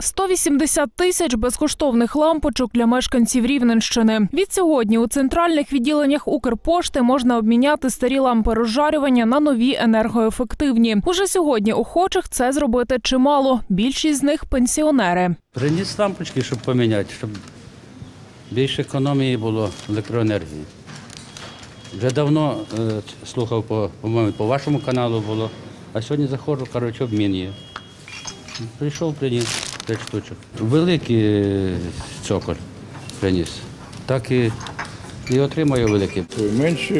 180 тисяч безкоштовних лампочок для мешканців Рівненщини. Від сьогодні у центральних відділеннях Укрпошти можна обміняти старі лампи розжарювання на нові енергоефективні. Уже сьогодні охочих це зробити чимало. Більшість з них – пенсіонери. Приніс лампочки, щоб поміняти, щоб більше економії було електроенергії. Вже давно слухав, по-моєму, по вашому каналу було, а сьогодні заходжу, коротше, обмін є. Прийшов, приніс 5 штучок. Великий цоколь приніс, так і отримаю великий. Менше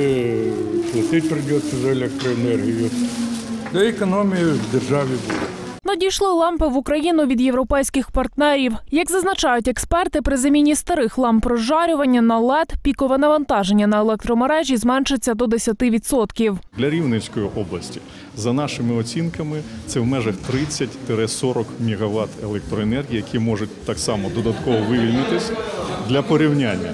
платити прийдеться за електроенергію, та економія в державі буде. Надійшли лампи в Україну від європейських партнерів. Як зазначають експерти, при заміні старих ламп розжарювання на LED пікове навантаження на електромережі зменшиться до 10%. Для Рівненської області, за нашими оцінками, це в межах 30-40 МВт електроенергії, які можуть так само додатково вивільнитись. Для порівняння,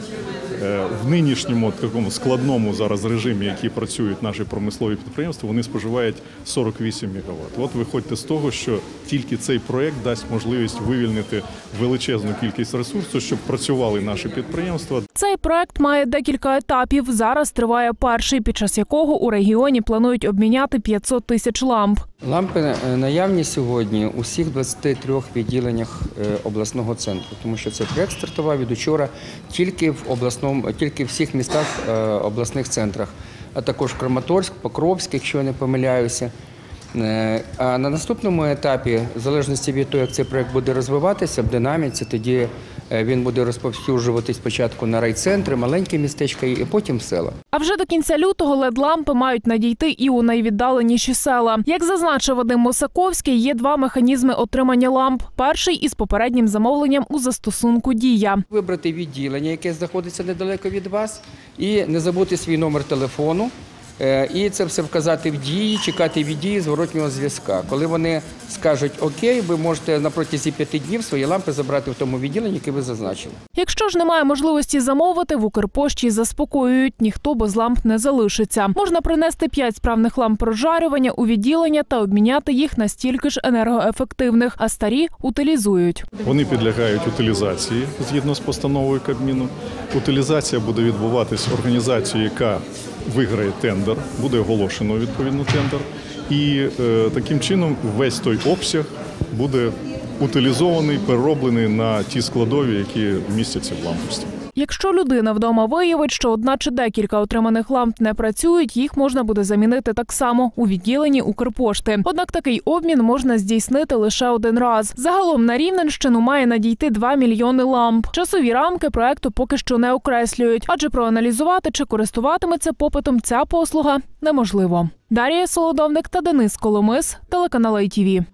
в нинішньому такому складному зараз режимі, який працюють наші промислові підприємства, вони споживають 48 МВт. От виходьте з того, що тільки цей проєкт дасть можливість вивільнити величезну кількість ресурсу, щоб працювали наші підприємства. Цей проєкт має декілька етапів. Зараз триває перший, під час якого у регіоні планують обміняти 500 тисяч ламп. Лампи наявні сьогодні у всіх 23 відділеннях обласного центру, тому що цей проєкт стартував від учора тільки в всіх містах обласних центрах, а також Краматорськ, Покровськ, якщо я не помиляюся. А на наступному етапі, в залежності від того, як цей проєкт буде розвиватися в динаміці, тоді він буде розповсюджуватись спочатку на райцентри, маленькі містечка і потім села. А вже до кінця лютого LED-лампи мають надійти і у найвіддаленіші села. Як зазначив Вадим Мосаковський, є два механізми отримання ламп. Перший – із попереднім замовленням у застосунку «Дія». Вибрати відділення, яке знаходиться недалеко від вас, і не забути свій номер телефону. І це все вказати в Дії, чекати від Дії зворотнього зв'язка. Коли вони скажуть «Окей», ви можете на протязі 5 днів свої лампи забрати в тому відділенні, яке ви зазначили. Якщо ж немає можливості замовити, в Укрпошті заспокоюють – ніхто без ламп не залишиться. Можна принести 5 справних ламп розжарювання у відділення та обміняти їх на стільки ж енергоефективних, а старі утилізують. Вони підлягають утилізації згідно з постановою Кабміну. Утилізація буде відбуватись організацією, яка виграє тендер, буде оголошено відповідно тендер, і таким чином весь той обсяг буде утилізований, перероблений на ті складові, які містяться в лампості. Якщо людина вдома виявить, що одна чи декілька отриманих ламп не працюють, їх можна буде замінити так само у відділенні Укрпошти. Однак такий обмін можна здійснити лише один раз. Загалом на Рівненщину має надійти 2 мільйони ламп. Часові рамки проекту поки що не окреслюють, адже проаналізувати, чи користуватиметься попитом ця послуга, неможливо. Дарія Солодовник та Денис Коломис, телеканал ITV.